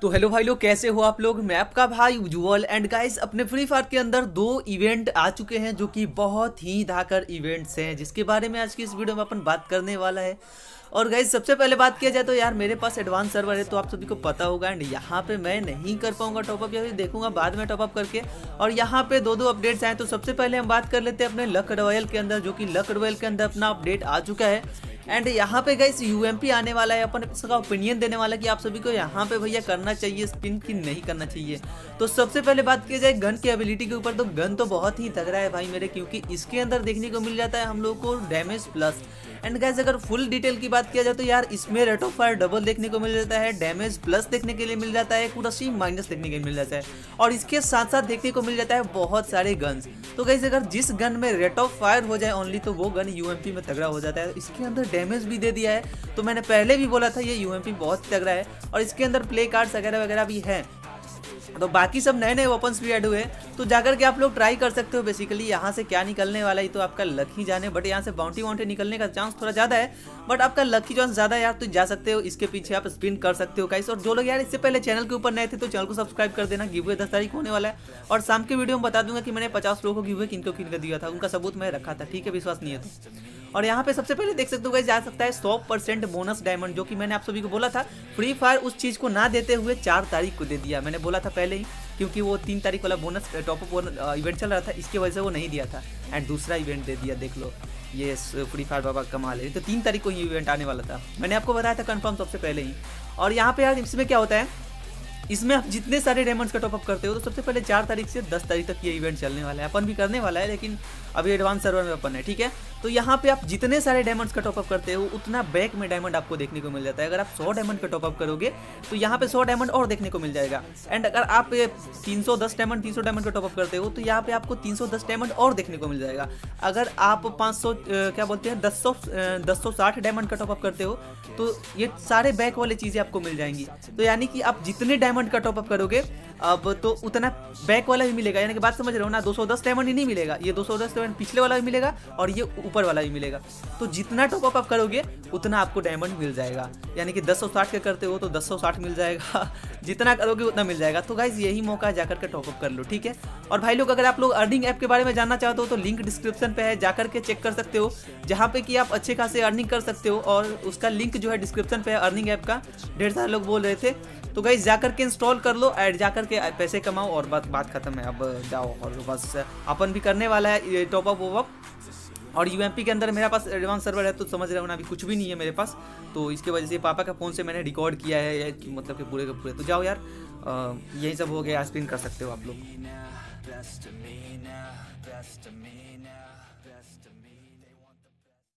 तो हेलो भाई लोग, कैसे हो आप लोग। मैं आपका भाई उज्जवल एंड गाइस अपने फ्री फायर के अंदर दो इवेंट आ चुके हैं जो कि बहुत ही धाकर इवेंट्स हैं, जिसके बारे में आज की इस वीडियो में अपन बात करने वाला है। और गाइस सबसे पहले बात किया जाए तो यार मेरे पास एडवांस सर्वर है तो आप सभी को पता होगा, एंड यहाँ पे मैं नहीं कर पाऊंगा टॉपअप, या फिर देखूंगा बाद में टॉपअप करके। और यहाँ पे दो अपडेट्स आए, तो सबसे पहले हम बात कर लेते हैं अपने लक रॉयल के अंदर, जो कि लक रॉयल के अंदर अपना अपडेट आ चुका है। एंड यहाँ पे गाइस यूएमपी आने वाला है, अपन इसका ओपिनियन देने वाला कि आप सभी को यहाँ पे भैया करना चाहिए स्पिन की नहीं करना चाहिए। तो सबसे पहले बात की जाए गन की एबिलिटी के ऊपर, तो गन तो बहुत ही तगड़ा है भाई मेरे, क्योंकि इसके अंदर देखने को मिल जाता है हम लोग को डैमेज प्लस। एंड गाइस अगर फुल डिटेल की बात किया जाए तो यार इसमें रेट ऑफ फायर डबल देखने को मिल जाता है, डैमेज प्लस देखने के लिए मिल जाता है, पूरा सी माइनस देखने के लिए मिल जाता है, और इसके साथ साथ देखने को मिल जाता है बहुत सारे गन्स। तो गाइस अगर जिस गन में रेट ऑफ फायर हो जाए ओनली, तो वो गन यूएमपी में तगड़ा हो जाता है। इसके अंदर डैमेज भी दे दिया है, तो मैंने पहले भी बोला था ये यूएमपी बहुत तगड़ा है, और इसके अंदर प्ले कार्ड्स वगैरह वगैरह भी हैं। तो बाकी सब नए नए वेपन्स भी ऐड हुए, तो जाकर के आप लोग ट्राई कर सकते हो। बेसिकली यहाँ से क्या निकलने वाला है तो आपका लक ही जाने, बट यहाँ से बाउंटी वाउंटी निकलने का चांस थोड़ा ज़्यादा है, बट आपका लकी चांस ज़्यादा है यार, तो जा सकते हो इसके पीछे, आप स्पिन कर सकते हो गाइस। और जो लोग यार इससे पहले चैनल के ऊपर नए थे तो चैनल को सब्सक्राइब कर देना। गिव अवे 10 तारीख होने वाला है, और शाम के वीडियो में बता दूंगा कि मैंने 50 लोगों को गिव अवे किनको किन कर दिया था, उनका सबूत मैं रखा था, ठीक है, विश्वास नहीं है तो। और यहाँ पे सबसे पहले देख सकते हो गाइस जा सकता है 100% बोनस डायमंड, जो कि मैंने आप सभी को बोला था फ्री फायर उस चीज़ को ना देते हुए 4 तारीख को दे दिया। मैंने बोला था पहले ही, क्योंकि वो 3 तारीख वाला बोनस टॉपअप इवेंट चल रहा था, इसकी वजह से वो नहीं दिया था, एंड दूसरा इवेंट दे दिया। देख लो ये फ्री फायर बाबा कमाल है। तो 3 तारीख को ये इवेंट आने वाला था, मैंने आपको बताया था कंफर्म सबसे पहले ही। और यहाँ पे यार इसमें क्या होता है, इसमें आप जितने सारे डायमंड्स का टॉपअप करते हो, तो सबसे पहले 4 तारीख से 10 तारीख तक ये इवेंट चलने वाला है। अपन भी करने वाला है, लेकिन अभी एडवांस सर्वर में अपन है, ठीक है। तो यहाँ पे आप जितने सारे डायमंड्स का टॉपअप करते हो उतना बैक में डायमंड आपको देखने को मिल जाता है। अगर आप 100 डायमंड का टॉपअप करोगे तो यहाँ पे 100 डायमंड और देखने को मिल जाएगा। एंड अगर आप 310 डायमंड का टॉपअप करते हो तो यहाँ पे आपको 310 डायमंड और देखने को मिल जाएगा। अगर आप 1060 डायमंड का टॉपअप करते हो तो ये सारे बैक वाली चीज़ें आपको मिल जाएंगी। तो यानी कि आप जितने डायमंड का टॉपअप करोगे अब तो उतना बैक वाला भी मिलेगा, यानी कि बात समझ रहे हो ना, 210 डायमंड ही नहीं मिलेगा, ये 210 डायमंड पिछले वाला भी मिलेगा और ये ऊपर वाला भी मिलेगा। तो जितना टॉपअप आप करोगे उतना आपको डायमंड मिल जाएगा, यानी कि 1060 के करते हो तो 1060 मिल जाएगा, जितना करोगे उतना मिल जाएगा। तो गाइज यही मौका है, जाकर के टॉपअप कर लो, ठीक है। और भाई लोग अगर आप लोग अर्निंग ऐप के बारे में जानना चाहते हो तो लिंक डिस्क्रिप्शन पे है, जाकर के चेक कर सकते हो, जहाँ पे कि आप अच्छे खासे अर्निंग कर सकते हो, और उसका लिंक जो है डिस्क्रिप्शन पे है अर्निंग ऐप का, ढेर सारे लोग बोल रहे थे। तो गाइज जाकर के इंस्टॉल कर लो, ऐड जाकर के पैसे कमाओ, और बात खत्म है। अब जाओ और बस अपन भी करने वाला है टॉपअप वॉपअप। और यूएमपी के अंदर मेरे पास एडवांस सर्वर है, तो समझ रहे हो ना अभी कुछ भी नहीं है मेरे पास, तो इसके वजह से पापा का फ़ोन से मैंने रिकॉर्ड किया है, मतलब कि पूरे के पूरे। तो जाओ यार यही सब हो गया, स्पिन कर सकते हो आप लोग।